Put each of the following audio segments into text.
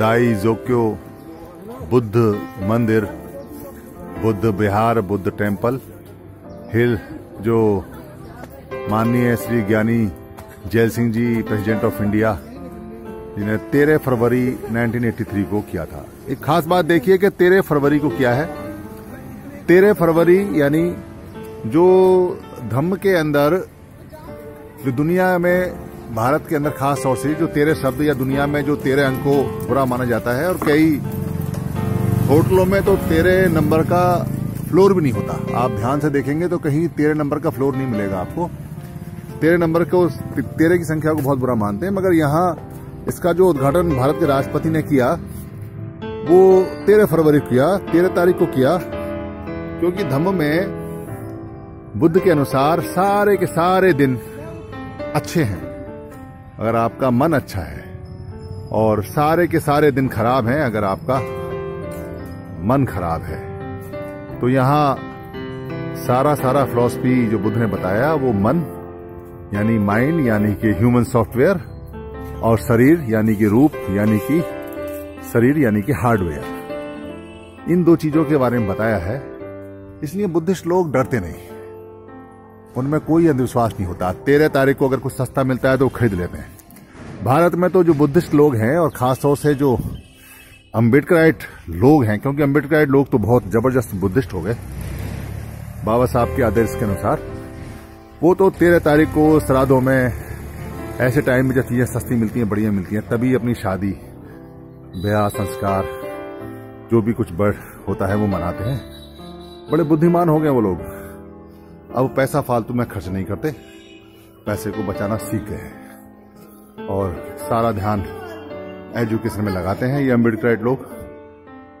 दाई Jokyo Buddha मंदिर, Buddha Bihar, Buddha temple hill, जो माननीय Shri Gyani Zail Singh ji president of India जिन्हें 13 फरवरी 1983 को किया था। एक खास बात देखिए कि 13 फरवरी को किया है। 13 फरवरी यानी जो धम्म के अंदर, जो दुनिया में भारत के अंदर खास तौर से जो 13 शब्द या दुनिया में जो 13 अंक को बुरा माना जाता है, और कई होटलों में तो 13 नंबर का फ्लोर भी नहीं होता। आप ध्यान से देखेंगे तो कहीं 13 नंबर का फ्लोर नहीं मिलेगा आपको। 13 नंबर को, 13 की संख्या को बहुत बुरा मानते हैं, मगर यहाँ इसका जो उद्घाटन भारत के राष्ट्रपति ने किया वो 13 फरवरी को किया, 13 तारीख को किया, क्योंकि धम्म में बुद्ध के अनुसार सारे के सारे दिन अच्छे हैं अगर आपका मन अच्छा है, और सारे के सारे दिन खराब हैं अगर आपका मन खराब है। तो यहाँ सारा फिलॉसफी जो बुद्ध ने बताया वो मन यानी माइंड यानी कि ह्यूमन सॉफ्टवेयर, और शरीर यानी कि रूप यानी कि शरीर यानी कि हार्डवेयर, इन दो चीजों के बारे में बताया है। इसलिए बुद्धिस्ट लोग डरते नहीं, उनमें कोई अंधविश्वास नहीं होता। 13 तारीख को अगर कुछ सस्ता मिलता है तो खरीद लेते हैं। भारत में तो जो बुद्धिस्ट लोग हैं, और खासतौर से जो अंबेडकराइट लोग हैं, क्योंकि अंबेडकराइट लोग तो बहुत जबरदस्त बुद्धिस्ट हो गए बाबा साहब के आदर्श के अनुसार, वो तो 13 तारीख को श्राद्धों में, ऐसे टाइम में जब चीजें सस्ती मिलती हैं, बढ़िया मिलती हैं, तभी अपनी शादी ब्याह संस्कार जो भी कुछ बड़ होता है वो मनाते हैं। बड़े बुद्धिमान हो गए वो लोग, अब पैसा फालतू में खर्च नहीं करते, पैसे को बचाना सीख गए हैं और सारा ध्यान एजुकेशन में लगाते हैं। ये अंबेडकराइट लोग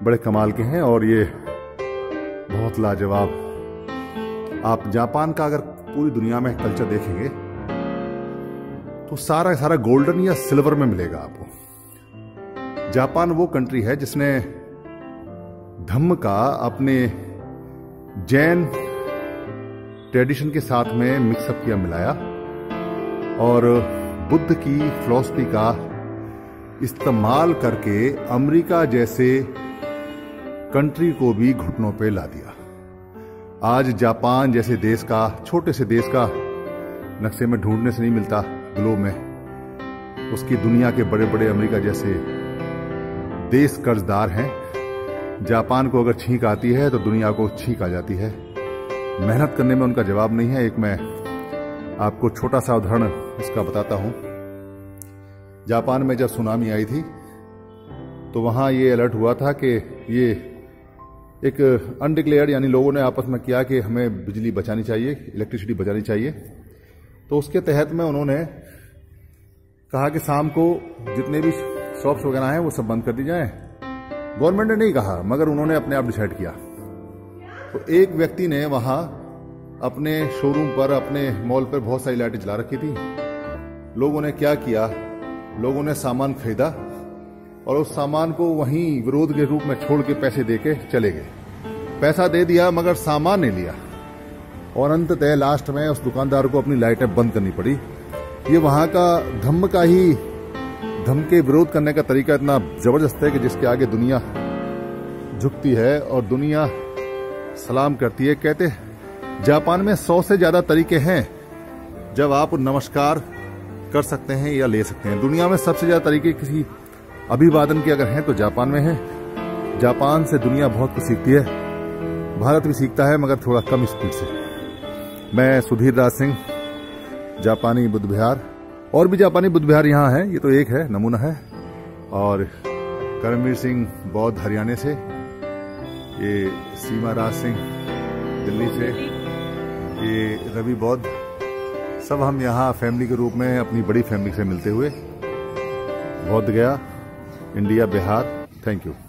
बड़े कमाल के हैं और ये बहुत लाजवाब। आप जापान का अगर पूरी दुनिया में कल्चर देखेंगे तो सारा गोल्डन या सिल्वर में मिलेगा आपको। जापान वो कंट्री है जिसने धम्म का अपने जैन ट्रेडिशन के साथ में मिक्सअप किया, मिलाया, और बुद्ध की फिलॉसफी का इस्तेमाल करके अमेरिका जैसे कंट्री को भी घुटनों पे ला दिया। आज जापान जैसे देश का, छोटे से देश का नक्शे में ढूंढने से नहीं मिलता ग्लोब में, उसकी दुनिया के बड़े बड़े अमेरिका जैसे देश कर्जदार हैं। जापान को अगर छींक आती है तो दुनिया को छींक आ जाती है। मेहनत करने में उनका जवाब नहीं है। एक मैं आपको छोटा सा उदाहरण इसका बताता हूं। जापान में जब सुनामी आई थी तो वहां ये अलर्ट हुआ था कि ये एक अनडिक्लेयर्ड, यानी लोगों ने आपस में किया कि हमें बिजली बचानी चाहिए, इलेक्ट्रिसिटी बचानी चाहिए। तो उसके तहत में उन्होंने कहा कि शाम को जितने भी शॉप्स वगैरह हैं वो सब बंद कर दी जाएं। गवर्नमेंट ने नहीं कहा, मगर उन्होंने अपने आप डिसाइड किया। तो एक व्यक्ति ने वहां अपने शोरूम पर, अपने मॉल पर बहुत सारी लाइटें जला रखी थी। लोगों ने क्या किया, लोगों ने सामान खरीदा और उस सामान को वहीं विरोध के रूप में छोड़ के पैसे दे के चले गए। पैसा दे दिया मगर सामान नहीं लिया, और अंततः लास्ट में उस दुकानदार को अपनी लाइटें बंद करनी पड़ी। ये वहां का धम्म का ही, धम्म के विरोध करने का तरीका इतना जबरदस्त है कि जिसके आगे दुनिया झुकती है और दुनिया सलाम करती है। कहते जापान में 100 से ज्यादा तरीके हैं जब आप नमस्कार कर सकते हैं या ले सकते हैं। दुनिया में सबसे ज्यादा तरीके किसी अभिवादन के अगर हैं तो जापान में हैं। जापान से दुनिया बहुत कुछ सीखती है, भारत भी सीखता है मगर थोड़ा कम स्पीड से। मैं सुधीर राज सिंह, जापानी बुद्ध विहार, और भी जापानी बुद्ध विहार यहाँ है, ये तो एक है, नमूना है। और करमवीर सिंह बौद्ध हरियाणा से, ये सीमा राज सिंह दिल्ली से, ये रवि बौद्ध, सब हम यहाँ फैमिली के रूप में अपनी बड़ी फैमिली से मिलते हुए Bodhgaya India Bihar. Thank you.